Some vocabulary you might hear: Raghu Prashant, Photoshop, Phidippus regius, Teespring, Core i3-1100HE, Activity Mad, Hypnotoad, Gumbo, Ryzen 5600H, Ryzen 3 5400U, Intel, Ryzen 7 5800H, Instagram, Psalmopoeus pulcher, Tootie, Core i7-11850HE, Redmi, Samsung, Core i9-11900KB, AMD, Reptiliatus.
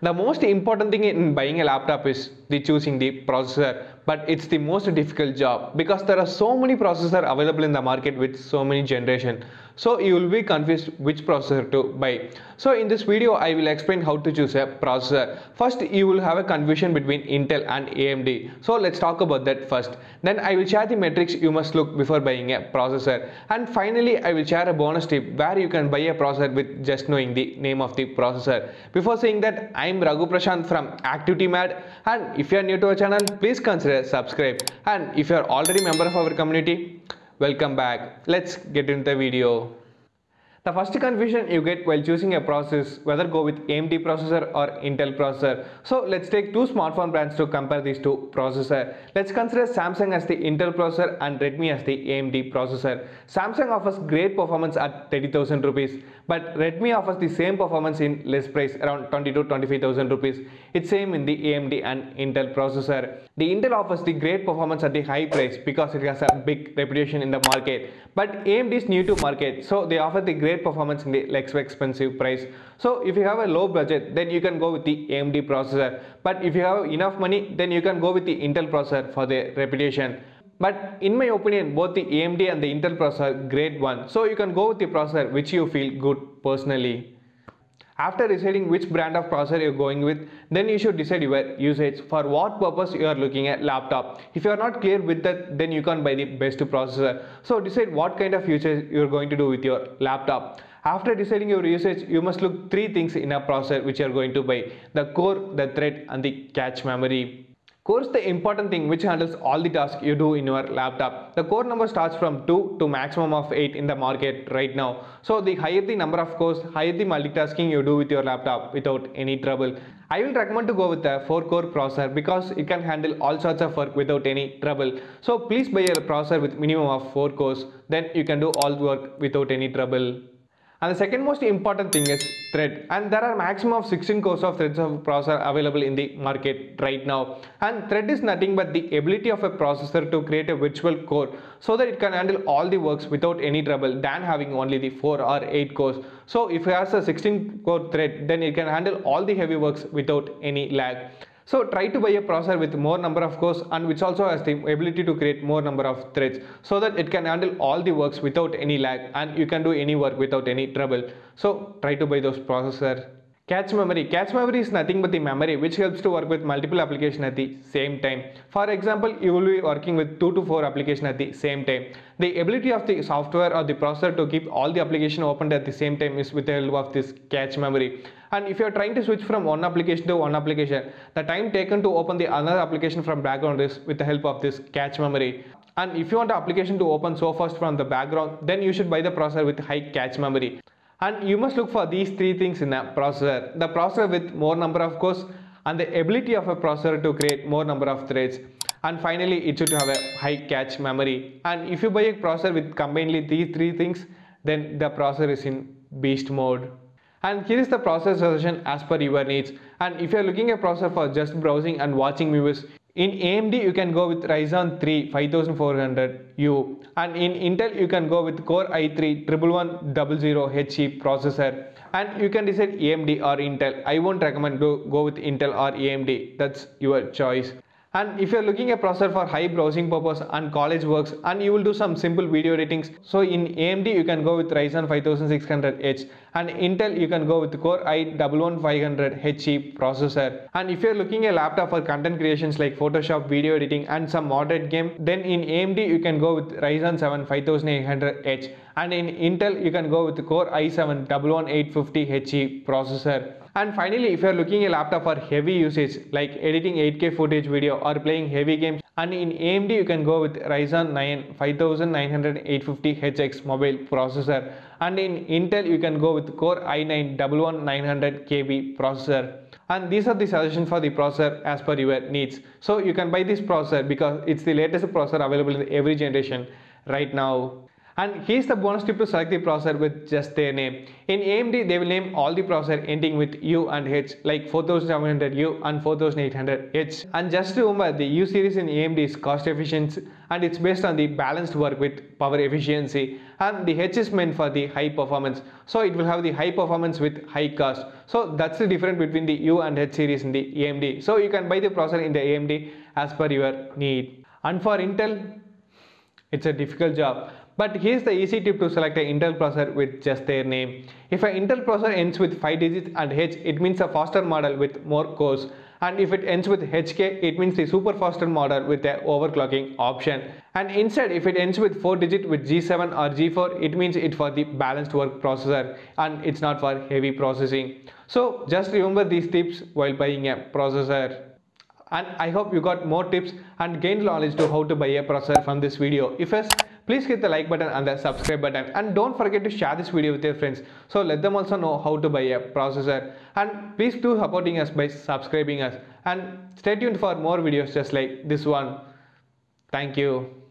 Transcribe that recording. The most important thing in buying a laptop is the choosing the processor, but it's the most difficult job because there are so many processors available in the market with so many generations. So you will be confused which processor to buy. So in this video, I will explain how to choose a processor. First, you will have a confusion between Intel and AMD. So let's talk about that first. Then I will share the metrics you must look before buying a processor. And finally, I will share a bonus tip where you can buy a processor with just knowing the name of the processor. Before saying that, I'm Raghu Prashant from Activity Mad, and if you are new to our channel, please consider subscribe. And if you are already a member of our community, welcome back. Let's get into the video. The first confusion you get while choosing a processor is whether go with AMD processor or Intel processor. So let's take two smartphone brands to compare these two processors. Let's consider Samsung as the Intel processor and Redmi as the AMD processor. Samsung offers great performance at 30,000 rupees, but Redmi offers the same performance in less price around 20 to 25,000 rupees. It's same in the AMD and Intel processor. The Intel offers the great performance at the high price because it has a big reputation in the market. But AMD is new to market, so they offer the great performance in the less expensive price. So if you have a low budget, then you can go with the AMD processor, but if you have enough money, then you can go with the Intel processor for their reputation. But in my opinion, both the AMD and the Intel processor are great one, so you can go with the processor which you feel good personally. After deciding which brand of processor you are going with, then you should decide your usage, for what purpose you are looking at laptop. If you are not clear with that, then you can buy the best processor. So decide what kind of usage you are going to do with your laptop. After deciding your usage, you must look three things in a processor which you are going to buy: the core, the thread and the cache memory. Core is the important thing which handles all the tasks you do in your laptop. The core number starts from 2 to maximum of 8 in the market right now. So the higher the number of cores, higher the multitasking you do with your laptop without any trouble. I will recommend to go with a 4-core processor because it can handle all sorts of work without any trouble. So please buy a processor with minimum of 4 cores, then you can do all work without any trouble. And the second most important thing is thread, and there are maximum of 16 cores of threads of processor available in the market right now. And thread is nothing but the ability of a processor to create a virtual core so that it can handle all the works without any trouble than having only the 4 or 8 cores. So if it has a 16 core thread, then it can handle all the heavy works without any lag. So try to buy a processor with more number of cores and which also has the ability to create more number of threads so that it can handle all the works without any lag and you can do any work without any trouble. So try to buy those processors. Cache memory. Cache memory is nothing but the memory which helps to work with multiple applications at the same time. For example, you will be working with 2 to 4 applications at the same time. The ability of the software or the processor to keep all the applications opened at the same time is with the help of this cache memory. And if you are trying to switch from one application to one application, the time taken to open the another application from background is with the help of this cache memory. And if you want the application to open so fast from the background, then you should buy the processor with high cache memory. And you must look for these three things in a processor: the processor with more number of cores, and the ability of a processor to create more number of threads, and finally it should have a high cache memory. And if you buy a processor with combinedly these three things, then the processor is in beast mode. And here is the processor suggestion as per your needs. And if you are looking at a processor for just browsing and watching movies, in AMD you can go with Ryzen 3 5400U, and in Intel you can go with Core i3-1100HE processor. And you can decide AMD or Intel. I won't recommend to go with Intel or AMD, that's your choice. And if you are looking at a processor for high browsing purpose and college works and you will do some simple video editings, so in AMD you can go with Ryzen 5600H, and Intel you can go with Core i9-11900HE processor. And if you are looking at a laptop for content creations like Photoshop, video editing and some moderate game, then in AMD you can go with Ryzen 7 5800H, and in Intel you can go with Core i7-11850HE processor. And finally, if you are looking at a laptop for heavy usage like editing 8K footage video or playing heavy games, and in AMD you can go with Ryzen 9 5980HX mobile processor, and in Intel you can go with Core i9-11900KB processor. And these are the suggestions for the processor as per your needs. So you can buy this processor because it's the latest processor available in every generation right now. and here's the bonus tip to select the processor with just their name. In AMD, they will name all the processor ending with U and H, like 4700U and 4800H. And just remember, the U series in AMD is cost efficient and it's based on the balanced work with power efficiency, and the H is meant for the high performance, so it will have the high performance with high cost. So that's the difference between the U and H series in the AMD. So you can buy the processor in the AMD as per your need. And for Intel, it's a difficult job, but here's the easy tip to select an Intel processor with just their name. If an Intel processor ends with 5 digits and H, it means a faster model with more cores, and if it ends with HK, it means the super faster model with the overclocking option. And instead, if it ends with 4 digits with G7 or G4, it means it's for the balanced work processor and it's not for heavy processing. So just remember these tips while buying a processor. And I hope you got more tips and gained knowledge to how to buy a processor from this video. If yes, please hit the like button and the subscribe button, and don't forget to share this video with your friends, so let them also know how to buy a processor. And please do supporting us by subscribing us, and stay tuned for more videos just like this one. Thank you.